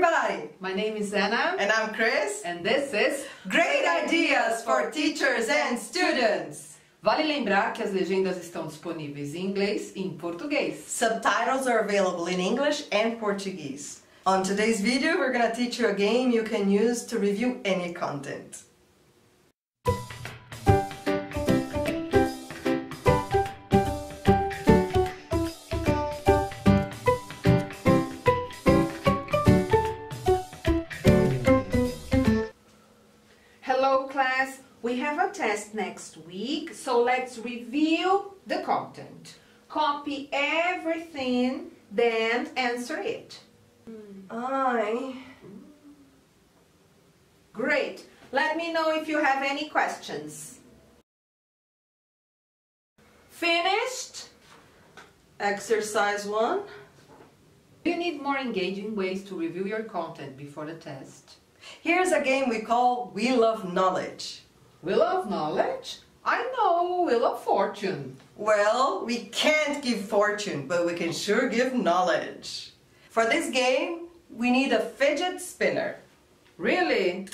everybody! My name is Anna. And I'm Chris. And this is Great Ideas for Teachers and Students! Vale lembrar que as legendas estão disponíveis em inglês e em português. Subtitles are available in English and Portuguese. On today's video, we're gonna teach you a game you can use to review any content. We have a test next week, so let's review the content. Copy everything, then answer it. Great! Let me know if you have any questions. Finished? Exercise 1. Do you need more engaging ways to review your content before the test? Here's a game we call Wheel of Knowledge. Wheel of Knowledge? I know, Wheel of Fortune. Well, we can't give fortune, but we can sure give knowledge. For this game, we need a fidget spinner. Really?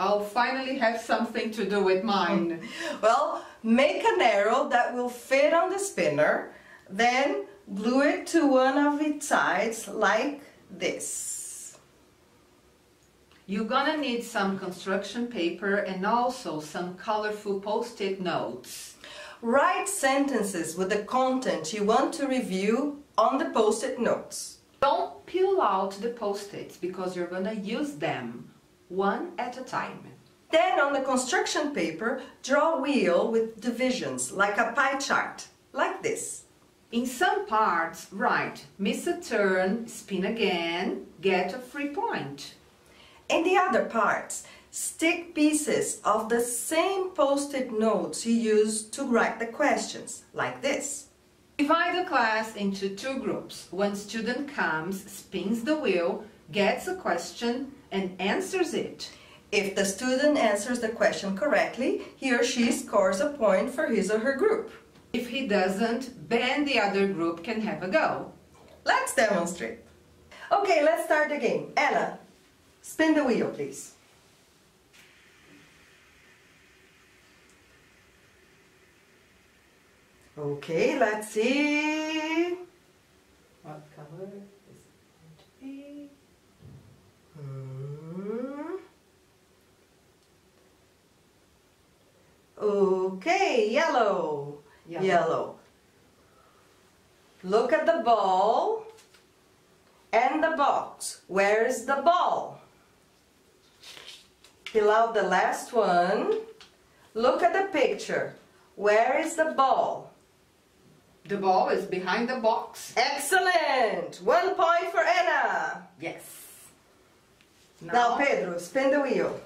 I'll finally have something to do with mine. Well, make an arrow that will fit on the spinner, then glue it to one of its sides like this. You're gonna need some construction paper and also some colorful post-it notes. Write sentences with the content you want to review on the post-it notes. Don't peel out the post-its because you're gonna use them one at a time. Then on the construction paper, draw a wheel with divisions, like a pie chart, like this. In some parts, write, miss a turn, spin again, get a free point. In the other parts, stick pieces of the same post-it notes you used to write the questions, like this. Divide the class into two groups. One student comes, spins the wheel, gets a question and answers it. If the student answers the question correctly, he or she scores a point for his or her group. If he doesn't, then the other group can have a go. Let's demonstrate. Okay, let's start the game. Anna, spin the wheel, please. Okay, let's see. What color is it going to be? Okay, yellow. Yellow. Look at the ball and the box. Where is the ball? Fill out the last one. Look at the picture. Where is the ball? The ball is behind the box. Excellent! 1 point for Anna. Yes. Now Pedro, spin the wheel.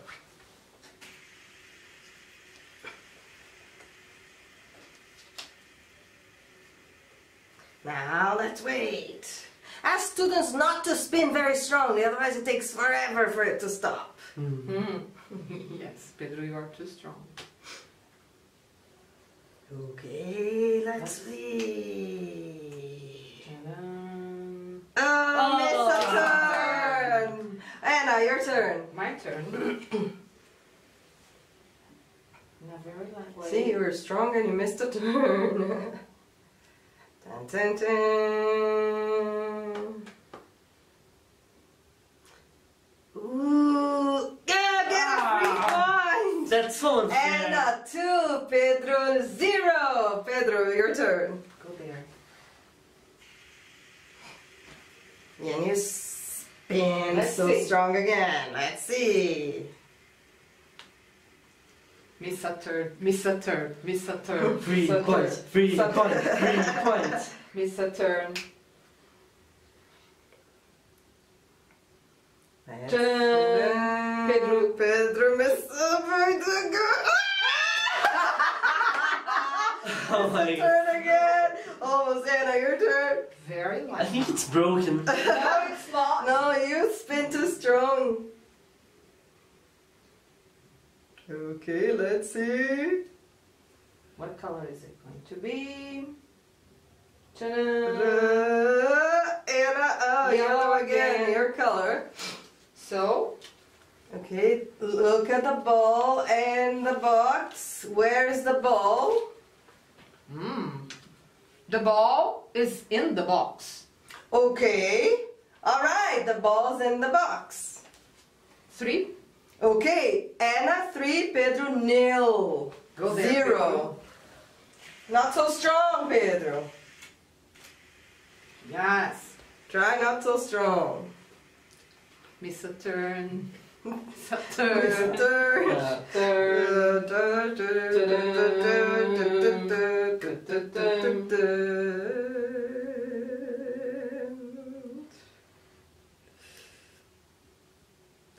Now let's wait. Ask students not to spin very strongly, otherwise it takes forever for it to stop. Yes, Pedro, you are too strong. Okay, let's see. Oh, miss a turn! Anna, your turn. My turn. Not very likely. See, you were strong and you missed a turn. Dun, dun, dun. Ooh, yeah, get a free point! That's so unfair. And a 2, Pedro, 0. Pedro, your turn. Go there. And you spin. Let's see. Strong again. Let's see. Miss a turn, miss a turn, miss a turn. Free point. Miss a turn. Pedro miss a point again. Oh my God. Turn again. Almost, Anna, your turn. Very much. I think it's broken. No, it's not. No, you spin too strong. Okay, let's see. What color is it going to be? Ta-da! Anna. Oh, yellow again, your color. So, okay, look at the ball and the box. Where's the ball? The ball is in the box. Okay. All right, the ball's in the box. 3. Okay, Anna 3, Pedro nil. Go there, 0. Pedro. Not so strong, Pedro. Yes. Try not so strong. Miss a turn. Miss a turn. Miss a turn.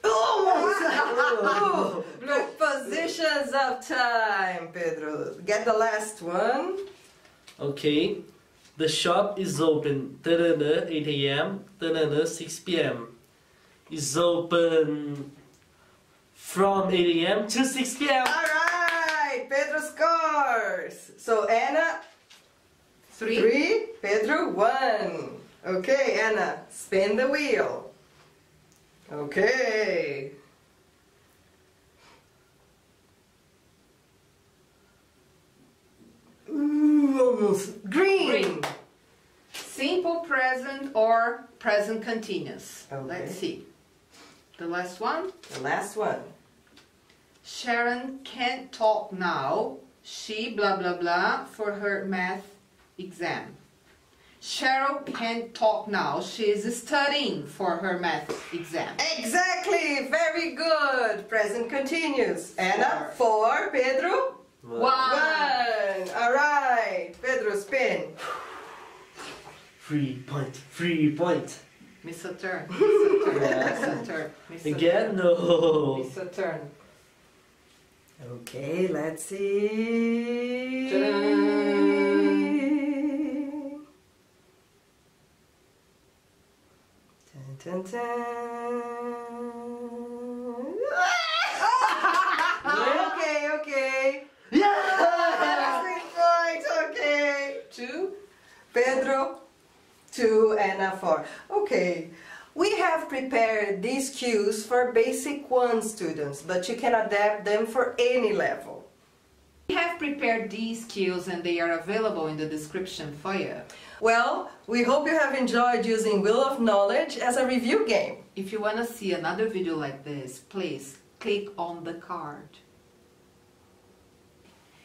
Oh, good positions of time, Pedro. Get the last one. Okay. The shop is open. 8 a.m. 6 p.m. Is open from 8 a.m. to 6 p.m. Alright, Pedro scores. So Anna 3, Pedro 1. Okay, Anna, spin the wheel. Okay. Green. Green. Simple present or present continuous. Okay. Let's see. The last one. The last one. Sharon can't talk now. She blah blah blah for her math exam. Cheryl can't talk now. She is studying for her math exam. Exactly. Very good. Present continuous. Anna 4. Pedro 1. All right. Pedro, spin. 3 point. 3 point. Miss a turn. Miss a turn. Miss a turn. Miss a again? Turn. No. Miss a turn. Okay, let's see. Dun, dun, dun. Okay, okay. Yeah! 3 points, okay. 2. Pedro. 2, Anna 4. Okay, we have prepared these cues for basic 1 students, but you can adapt them for any level. We have prepared these cues and they are available in the description for you. Well, we hope you have enjoyed using Wheel of Knowledge as a review game. If you want to see another video like this, please click on the card.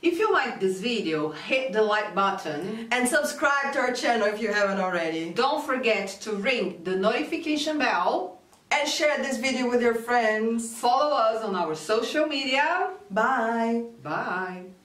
If you like this video, hit the like button and subscribe to our channel if you haven't already. Don't forget to ring the notification bell and share this video with your friends. Follow us on our social media. Bye. Bye.